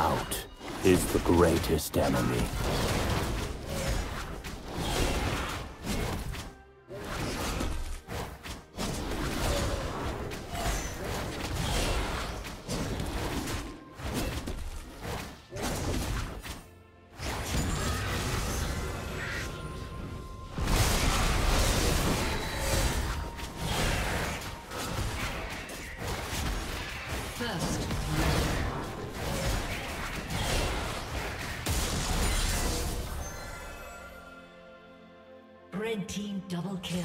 Doubt is the greatest enemy. Red team double kill.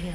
Kill.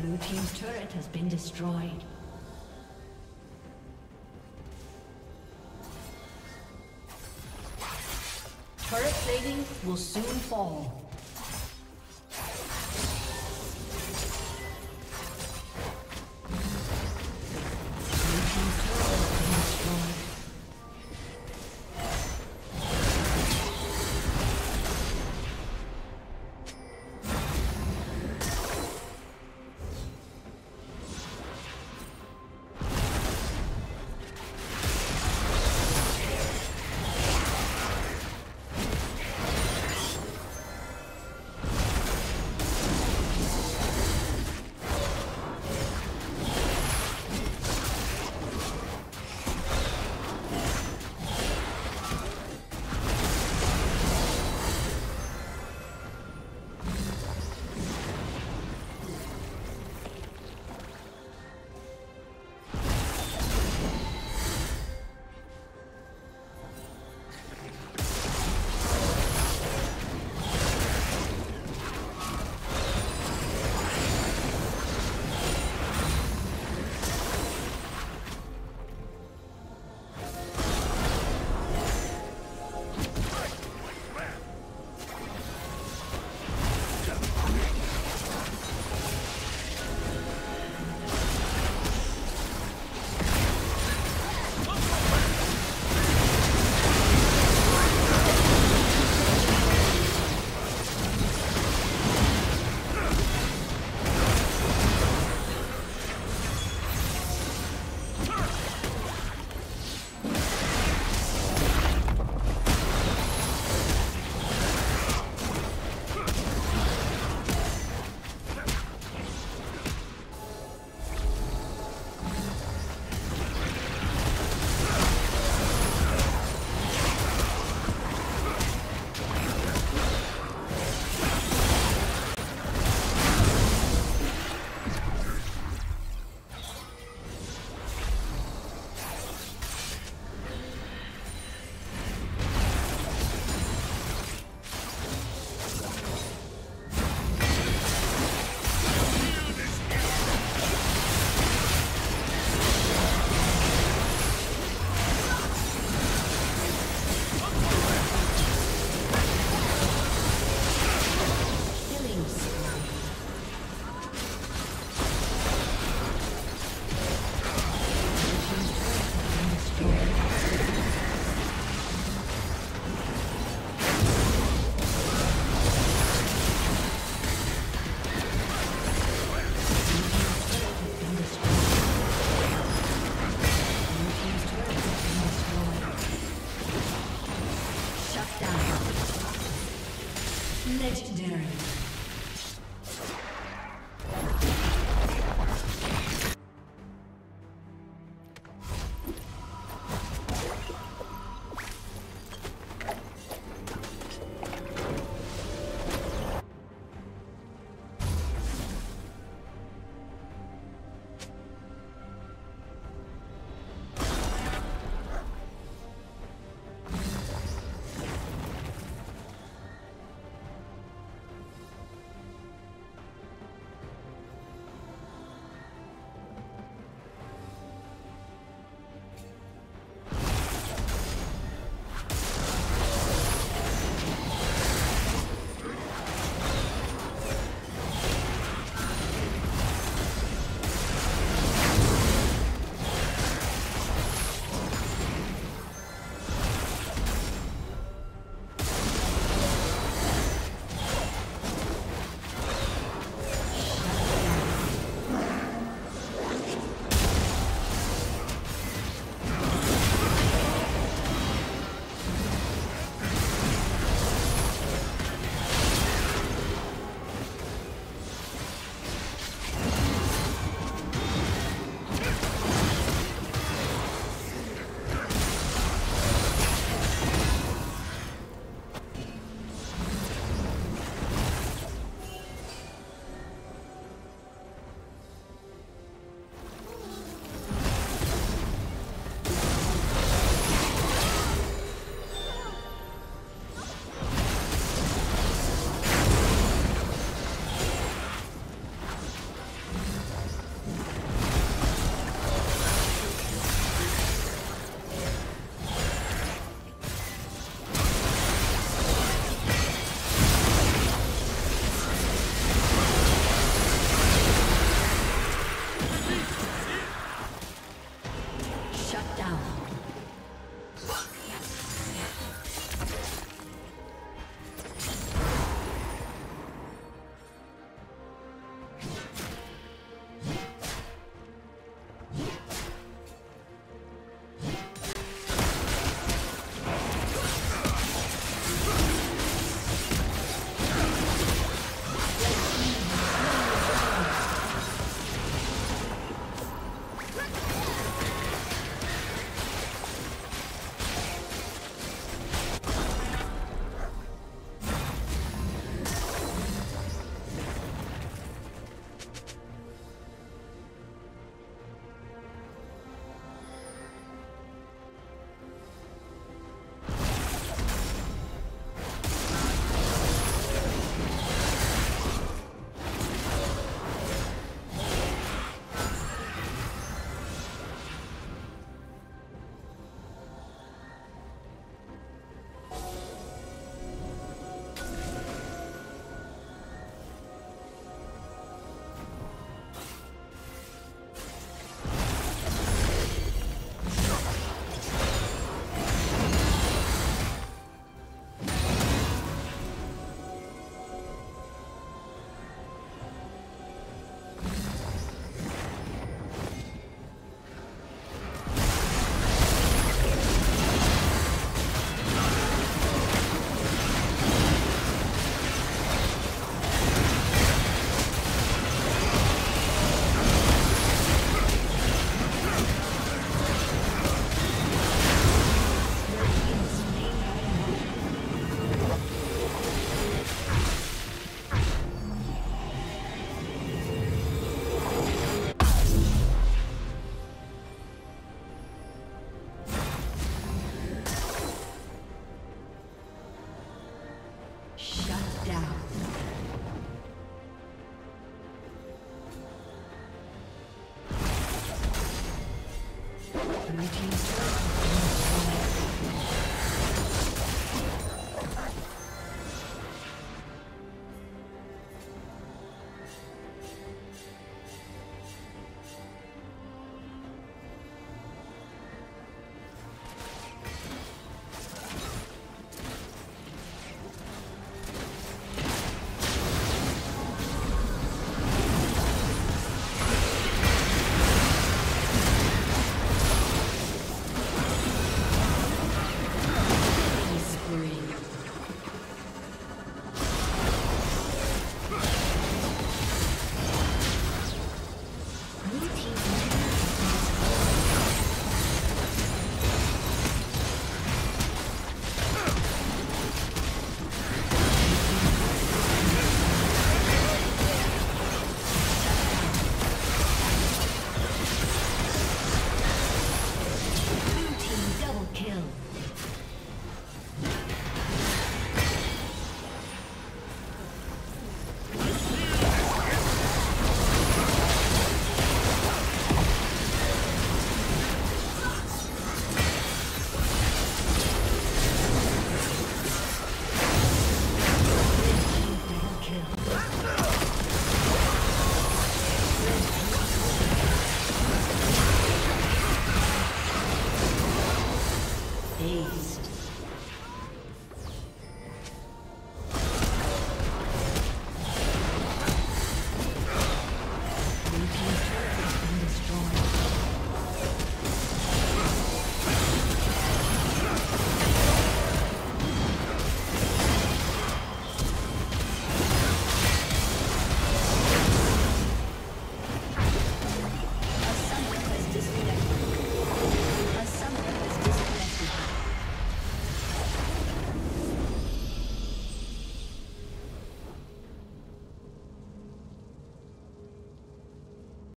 Blue team's turret has been destroyed. Turret plating will soon fall. Legendary. Shut down.